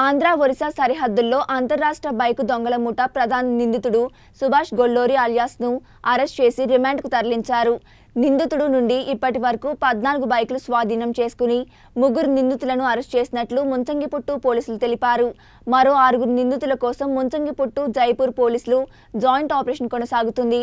आंध्र ओडिशा सरहद्दुल्लो अंतर्राष्ट्र बाइक दोंगल मुठ प्रधान निंदितुडु सुभाष गोल्लोरी अलियास नु अरेस्ट चेसी रिमांड कु तरलिंचारु। निंदितुडु नुंडी इप्पटि वरकू 14 बाइकुलु स्वाधीनं चेसुकुनि मुग्गुरु निंदितुलनु अरेस्ट चेसिनट्लु मुंचंगिपुट्टु पोलीसुलु तेलिपारु। मरो 6 निंदितुल कोसम मुंचंगिपुट्टु जयपूर पोलीसुलु जायिंट आपरेशन कोनसागुतुंदी।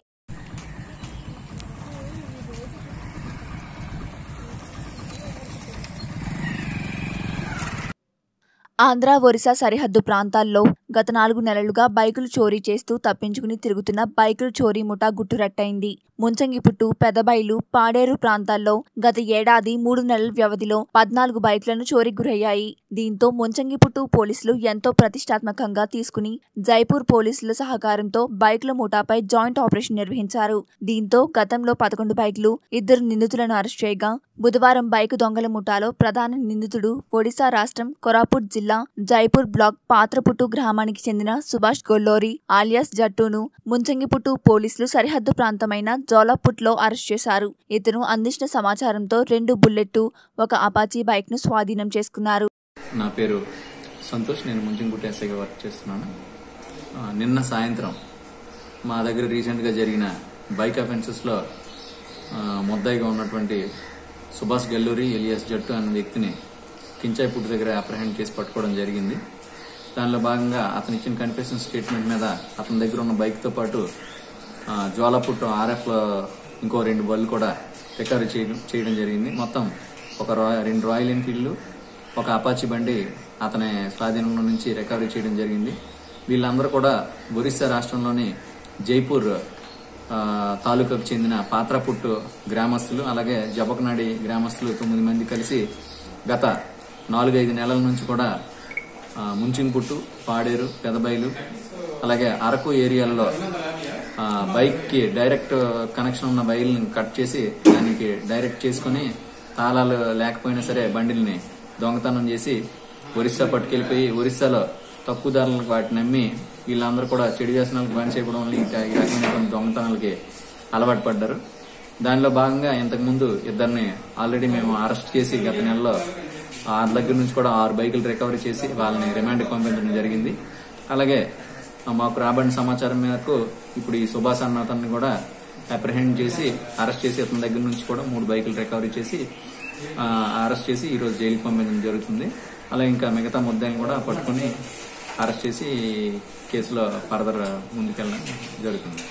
आंध्र ओडिशा सरहद्दु प्रांताల్లో గత 4 నెలలుగా బైకులు చోరీ చేస్తూ తప్పించుకుని తిరుగుతున్న బైకులు చోరీ ముఠా గుట్టురట్టైంది। ముంచంగిపుట్టు పెదబైలు పాడేరు ప్రాంతాల్లో గత ఏడాది 3 నెలల వ్యవధిలో 14 బైకులను చోరీ గురయ్యాయి। దీంతో ముంచంగిపుట్టు పోలీసులు ఎంతో ప్రతిష్టాత్మకంగా తీసుకుని జైపూర్ పోలీసుల సహకారంతో బైకుల ముఠాపై జాయింట్ ఆపరేషన్ నిర్వహించారు। దీంతో గతంలో 11 బైకులు ఇద్దరు నిందితులను అరెస్ట్ చేయగా బుధవారం బైకు దొంగల ముఠాలో ప్రధాన నిందితుడు ఒడిశా రాష్ట్రం కోరాపుట్ జిల్లా జైపూర్ బ్లాక్ పాత్రపుట్టు గ్రామానికి చెందిన సుభాష్ గొల్లోరి ఆలియాస్ జట్టును ముంచంగిపుట్టు పోలీసులు సరిహద్దు ప్రాంతమైన జోలాపుట్లో అరెస్ట్ చేశారు। ఇతను అందించిన సమాచారంతో 2 బుల్లెట్, 1 అపాచీ బైక్ ను స్వాధీనం చేసుకున్నారు। నా పేరు సంతోష్, నేను ముంచంగిపుట్టు ఎస్ఐగా వర్క్ చేస్తున్నాను। నిన్న సాయంత్రం మా దగ్గర రీసెంట్ గా జరిగిన బైక్ అఫెన్సెస్ లో ముద్దాయిగా ఉన్నటువంటి సుభాష్ గల్లూరి ఎలియాస్ జట్టు అనే వ్యక్తిని కించాయిపుట్టు దగ్గర అప్రహెండ్ చేసి పట్టుకోవడం జరిగింది। దానిలో భాగంగా అతను ఇచ్చిన కన్ఫెషన్ స్టేట్మెంట్ మీద అతని దగ్గర ఉన్న బైక్తో పాటు జ్వాలాపుట్టు ఆర్ఎఫ్ ఇంకో 2 బళ్ళు కూడా రికవరీ చేయడం జరిగింది। మొత్తం ఒక 2 రాయల్ ఎన్ఫీల్డ్లు, 1 అపాచీ బండి అతని స్వాధీనంలో నుంచి రికవరీ చేయడం జరిగింది। వీళ్ళందరూ కూడా ఒరిస్సా రాష్ట్రంలోని జైపూర్ తాలూకాకు చెందిన పాత్రపుట్టు గ్రామస్తులు, అలాగే జబకనాడి గ్రామస్తులు 9 మంది కలిసి గత 4-5 నెలల నుంచి కూడా ముంచింపుట్టు, పాడేరు, పెదబైలు, అలాగే అరకు ఏరియాల్లో బైక్కి డైరెక్ట్ కనెక్షన్ ఉన్న వైర్లను కట్ చేసి దానికి డైరెక్ట్ చేసుకుని తాళాలు లేకపోయినా సరే బండిల్ని దొంగతనం చేసి ఒరిస్సా పట్టుకెళ్ళిపోయి ఒరిస్సాలో తక్కువ ధరలకు వాటిని అమ్మి వీళ్ళందరూ కూడా చెడు వ్యసనాలకు బాని చేయడం వల్ల ఈ రకమైన కొన్ని దొంగతనాలకి అలవాటు పడ్డారు। దానిలో భాగంగా ఇంతకుముందు ఇద్దరిని ఆల్రెడీ మేము అరెస్ట్ చేసి గత నెలలో వాళ్ళ దగ్గర నుంచి కూడా 6 బైకులు రికవరీ చేసి వాళ్ళని రిమాండ్కి పంపించడం జరిగింది। అలాగే మాకు రాబడిన సమాచారం మేరకు ఇప్పుడు ఈ సుభాష్ అన్న అతన్ని కూడా అప్రహెండ్ చేసి అరెస్ట్ చేసి అతని దగ్గర నుంచి కూడా 3 బైకులు రికవరీ చేసి అరెస్ట్ చేసి ఈరోజు జైలుకి పంపించడం జరుగుతుంది। అలాగే ఇంకా మిగతా ముద్దాయిని కూడా పట్టుకుని అరెస్ట్ చేసి కేసులో ఫర్దర్ ముందుకెళ్ళడం జరుగుతుంది।